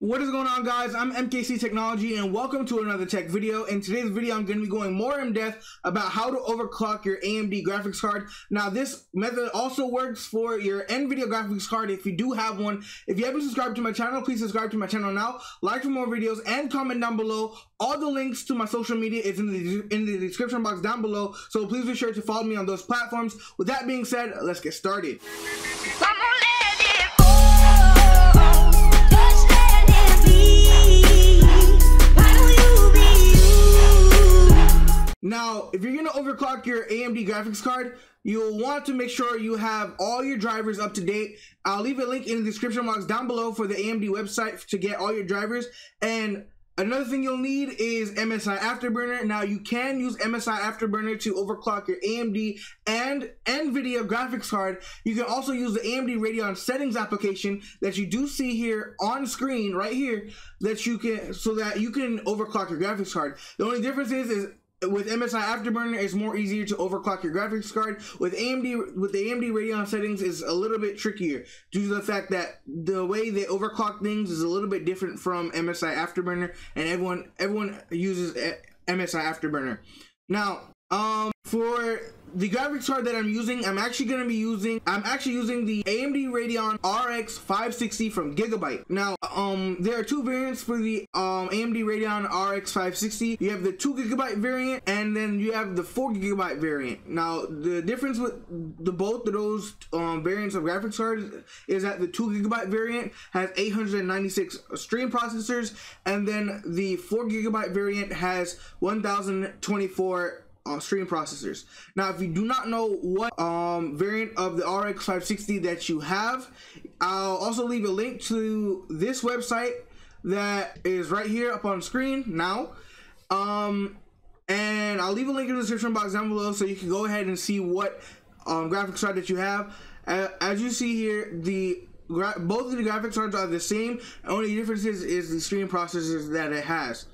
What is going on, guys? I'm MKC Technology and welcome to another tech video. In today's video, I'm going to be going more in depth about how to overclock your AMD graphics card. Now, this method also works for your NVIDIA graphics card if you do have one. If you haven't subscribed to my channel, please subscribe to my channel now, like for more videos, and comment down below. All the links to my social media is in the description box down below, so please be sure to follow me on those platforms. With that being said, let's get started. Now, if you're going to overclock your AMD graphics card, you'll want to make sure you have all your drivers up to date. I'll leave a link in the description box down below for the AMD website to get all your drivers. And another thing you'll need is MSI Afterburner. Now, you can use MSI Afterburner to overclock your AMD and NVIDIA graphics card. You can also use the AMD Radeon settings application that you do see here on screen right here, that you can, so that you can overclock your graphics card. The only difference is with MSI Afterburner, it's more easier to overclock your graphics card. With the AMD Radeon settings is a little bit trickier due to the fact that the way they overclock things is a little bit different from MSI Afterburner, and everyone uses MSI Afterburner. Now, for the graphics card that I'm using, I'm actually using the AMD Radeon RX 560 from Gigabyte. Now, there are two variants for the AMD Radeon RX 560. You have the 2 GB variant, and then you have the 4 GB variant. Now, the difference with the both of those variants of graphics cards is that the 2 GB variant has 896 stream processors, and then the 4 GB variant has 1024 stream processors. Now, if you do not know what variant of the RX 560 that you have, I'll also leave a link to this website that is right here up on screen now, and I'll leave a link in the description box down below so you can go ahead and see what graphics card that you have. As you see here, both of the graphics cards are the same. The only difference is the stream processors that it has.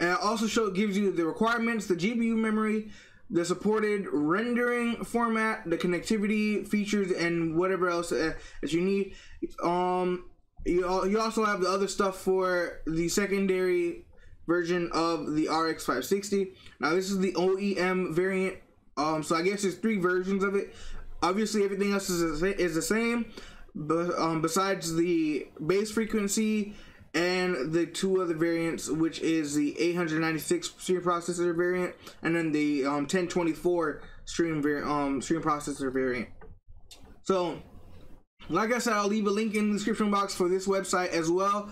And it also gives you the requirements, the GPU memory, the supported rendering format, the connectivity features, and whatever else that you need. You also have the other stuff for the secondary version of the RX 560. Now, this is the OEM variant, so I guess there's three versions of it. Obviously, everything else is the same, but besides the base frequency and the two other variants, which is the 896 stream processor variant and then the 1024 stream processor variant. So, like I said, I'll leave a link in the description box for this website as well.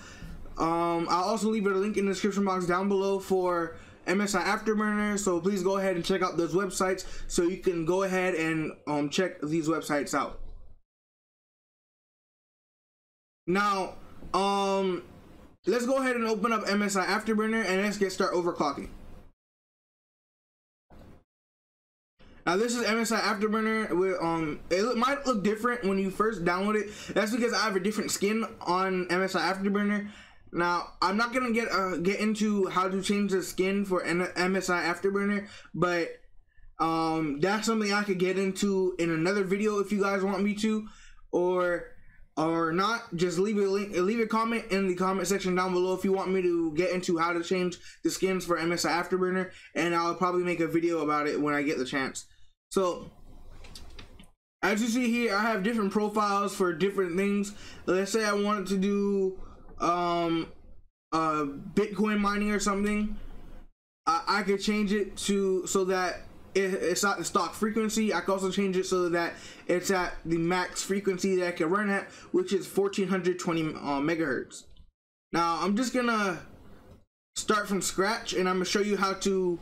I'll also leave a link in the description box down below for MSI Afterburner, so please go ahead and check out those websites so you can go ahead and check these websites out. Now, let's go ahead and open up MSI Afterburner and let's get started overclocking. Now, this is MSI Afterburner. With, it might look different when you first download it. That's because I have a different skin on MSI Afterburner. Now, I'm not gonna get into how to change the skin for MSI Afterburner, but that's something I could get into in another video if you guys want me to, or not. Just leave a link, leave a comment in the comment section down below if you want me to get into how to change the skins for MSI Afterburner, and I'll probably make a video about it when I get the chance. So, as you see here, I have different profiles for different things. Let's say I wanted to do Bitcoin mining or something. I could change it to so that it's at the stock frequency. I can also change it so that it's at the max frequency that I can run at, which is 1420 megahertz. Now, I'm just gonna start from scratch and I'm gonna show you how to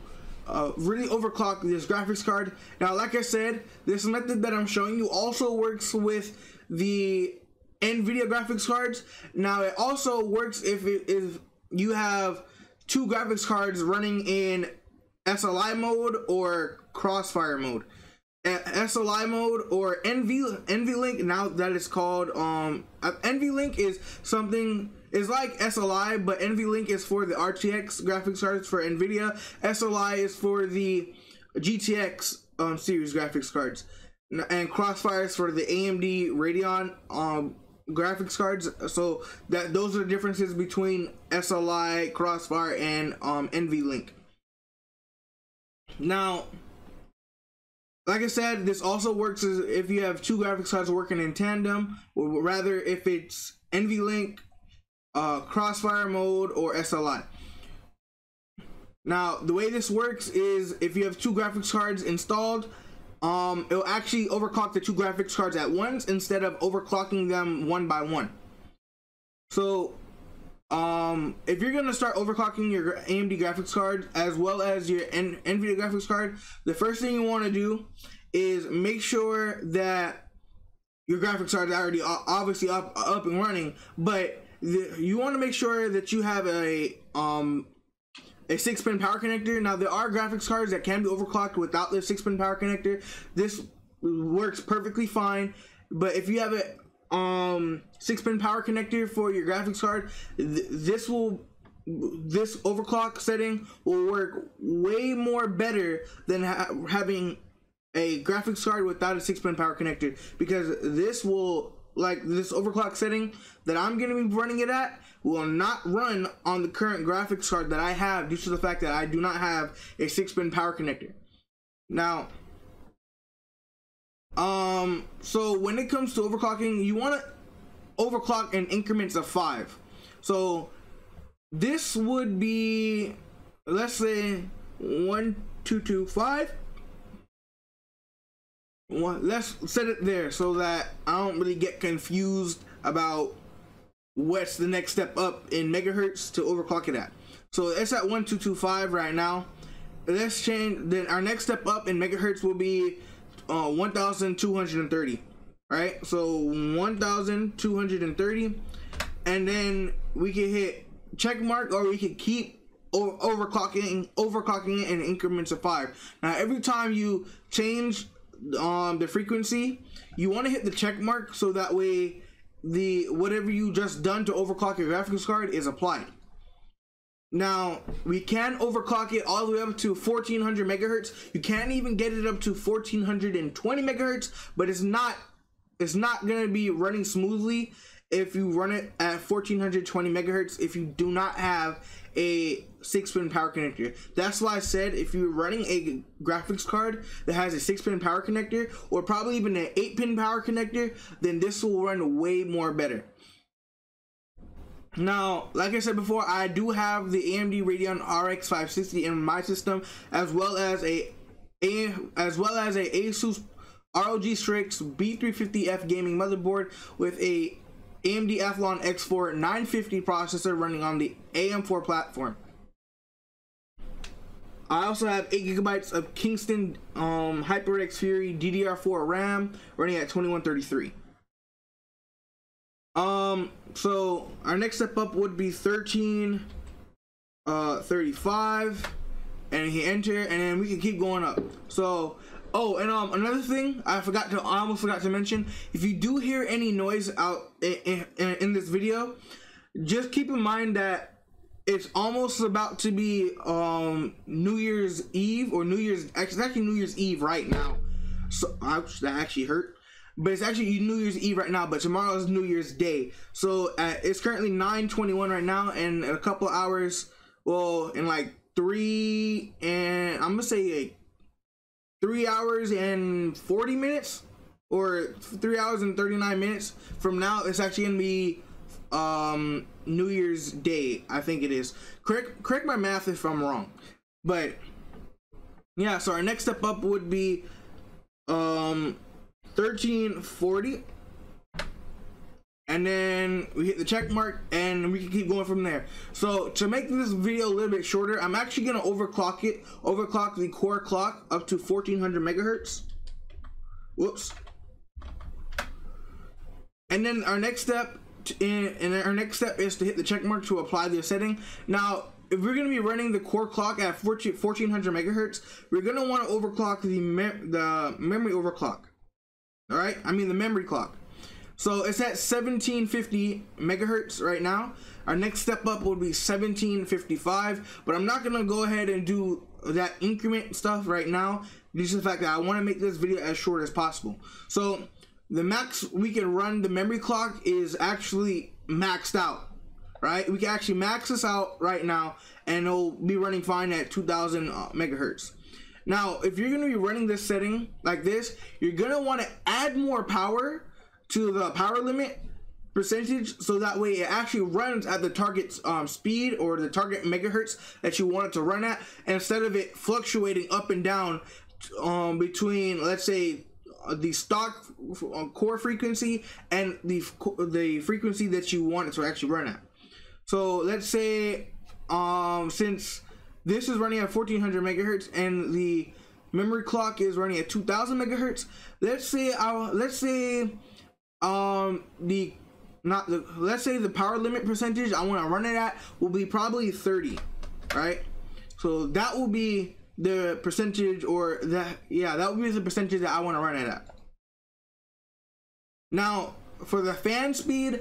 really overclock this graphics card. Now, like I said, this method that I'm showing you also works with the NVIDIA graphics cards. Now, it also works if you have two graphics cards running in SLI mode or Crossfire mode. SLI mode or NVLink, now that it's called, NVLink is like SLI, but NVLink is for the RTX graphics cards for NVIDIA. SLI is for the GTX series graphics cards, and Crossfire is for the AMD Radeon graphics cards. So that those are the differences between SLI, Crossfire, and NVLink. Now, like I said, this also works as if you have two graphics cards working in tandem, or rather if it's NVLink, Crossfire mode, or SLI. Now, the way this works is if you have two graphics cards installed, it'll actually overclock the two graphics cards at once instead of overclocking them one by one. So, if you're going to start overclocking your AMD graphics card as well as your NVIDIA graphics card, the first thing you want to do is make sure that your graphics card is already obviously up and running, but you want to make sure that you have a 6-pin power connector. Now, there are graphics cards that can be overclocked without the 6-pin power connector. This works perfectly fine, but if you have a 6-pin power connector for your graphics card, this overclock setting will work way more better than having a graphics card without a 6-pin power connector, because this will, like, this overclock setting that I'm going to be running it at will not run on the current graphics card that I have due to the fact that I do not have a 6-pin power connector. Now, so when it comes to overclocking, you want to overclock in increments of 5. So this would be, let's say, 1, 2, 2, 5. Let's set it there so that I don't really get confused about what's the next step up in megahertz to overclock it at. So it's at 1225 right now. Let's change, then our next step up in megahertz will be 1230, right? So 1230, and then we can hit check mark, or we can keep overclocking it in increments of 5. Now, every time you change the frequency, you want to hit the check mark so that way the whatever you just done to overclock your graphics card is applied. Now, we can overclock it all the way up to 1400 megahertz. You can't even get it up to 1420 megahertz, but it's not going to be running smoothly if you run it at 1420 megahertz if you do not have a 6-pin power connector. That's why I said if you're running a graphics card that has a 6-pin power connector, or probably even an 8-pin power connector, then this will run way more better. Now, like I said before, I do have the AMD Radeon RX 560 in my system, as well as a ASUS ROG Strix B350F gaming motherboard with a AMD Athlon X4 950 processor running on the AM4 platform. I also have 8 GB of Kingston HyperX Fury DDR4 RAM running at 2133. So our next step up would be 1335, and hit enter, and then we can keep going up. So, oh, and another thing I almost forgot to mention, if you do hear any noise out in this video, just keep in mind that it's almost about to be New Year's Eve, or it's actually New Year's Eve right now. So that actually hurt, but it's actually New Year's Eve right now, but tomorrow is New Year's Day. So it's currently 9:21 right now, and in a couple hours, well, in like 3, and I'm gonna say like 3 hours and 40 minutes, or 3 hours and 39 minutes from now, it's actually gonna be New Year's Day, I think it is. Correct my math if I'm wrong, but yeah. So our next step up would be 1340, and then we hit the check mark, and we can keep going from there. So to make this video a little bit shorter, I'm actually going to overclock the core clock up to 1400 megahertz. Whoops. And then our next step is to hit the check mark to apply the setting. Now, if we're going to be running the core clock at 1400 megahertz, we're going to want to overclock the memory overclock. All right? I mean the memory clock. So it's at 1750 megahertz right now. Our next step up would be 1755, but I'm not gonna go ahead and do that increment stuff right now due to the fact that I want to make this video as short as possible. So the max we can run the memory clock is actually maxed out, right? We can actually max this out right now and it'll be running fine at 2000 megahertz. Now, if you're going to be running this setting like this, you're going to want to add more power to the power limit percentage so that way it actually runs at the target's speed or the target megahertz that you want it to run at, instead of it fluctuating up and down between, let's say, the stock core frequency and the frequency that you want it to actually run at. So let's say since this is running at 1400 megahertz and the memory clock is running at 2000 megahertz. Let's say the power limit percentage I want to run it at will be probably 30, right? So that will be the percentage, or that would be the percentage that I want to run it at. Now for the fan speed,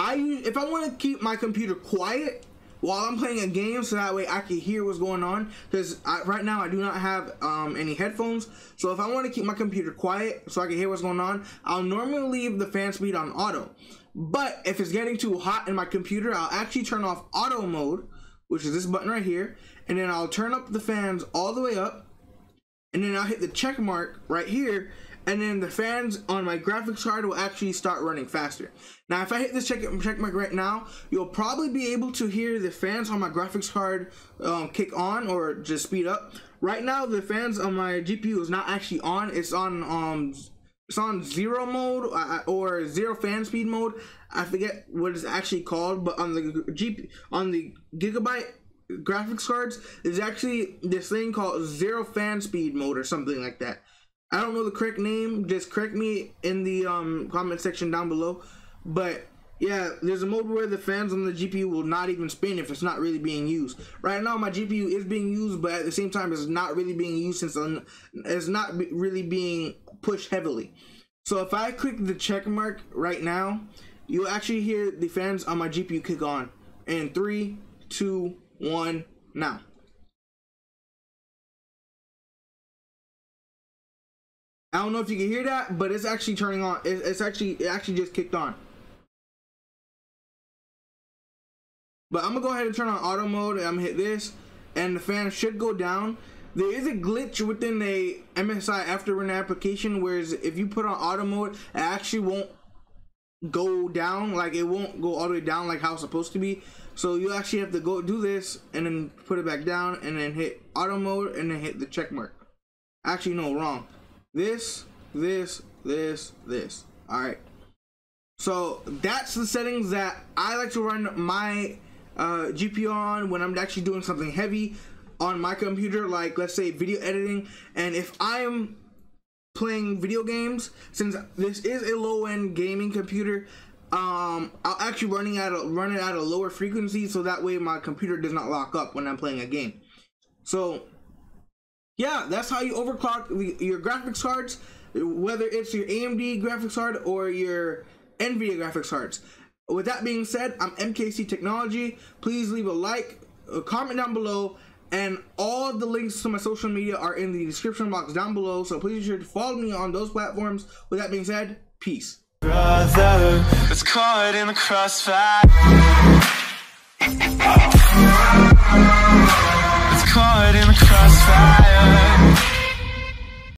if I want to keep my computer quiet while I'm playing a game so that way I can hear what's going on, because right now I do not have any headphones. So if I want to keep my computer quiet so I can hear what's going on, I'll normally leave the fan speed on auto. But if it's getting too hot in my computer, I'll actually turn off auto mode, which is this button right here, and then I'll turn up the fans all the way up, and then I'll hit the check mark right here, and then the fans on my graphics card will actually start running faster. Now, if I hit this check mark right now, you'll probably be able to hear the fans on my graphics card kick on or just speed up. Right now, the fans on my GPU is not actually on. It's on zero mode or zero fan speed mode. I forget what it's actually called, but on the Gigabyte graphics cards, there's actually this thing called zero fan speed mode or something like that. I don't know the correct name, just correct me in the comment section down below. But yeah, there's a mode where the fans on the GPU will not even spin if it's not really being used. Right now my GPU is being used, but at the same time it's not really being used since it's not really being pushed heavily. So if I click the check mark right now, you'll actually hear the fans on my GPU kick on. And 3, 2, 1, now. I don't know if you can hear that, but it's actually turning on. It actually just kicked on. But I'm gonna go ahead and turn on auto mode, and I'm gonna hit this, and the fan should go down. There is a glitch within the MSI Afterburner application, whereas if you put on auto mode, it actually won't go down. Like, it won't go all the way down like how it's supposed to be. So you actually have to go do this, and then put it back down, and then hit auto mode, and then hit the check mark. Actually, no, wrong. This. All right, so that's the settings that I like to run my GPU on when I'm actually doing something heavy on my computer, like let's say video editing. And if I'm playing video games, since this is a low-end gaming computer, I'll actually run it at a lower frequency so that way my computer does not lock up when I'm playing a game. So yeah, that's how you overclock your graphics cards, whether it's your AMD graphics card or your NVIDIA graphics cards. With that being said, I'm MKC Technology. Please leave a like, a comment down below, and all the links to my social media are in the description box down below, so please be sure to follow me on those platforms. With that being said, peace. Brother, it's caught in the crossfire. It's caught in the crossfire.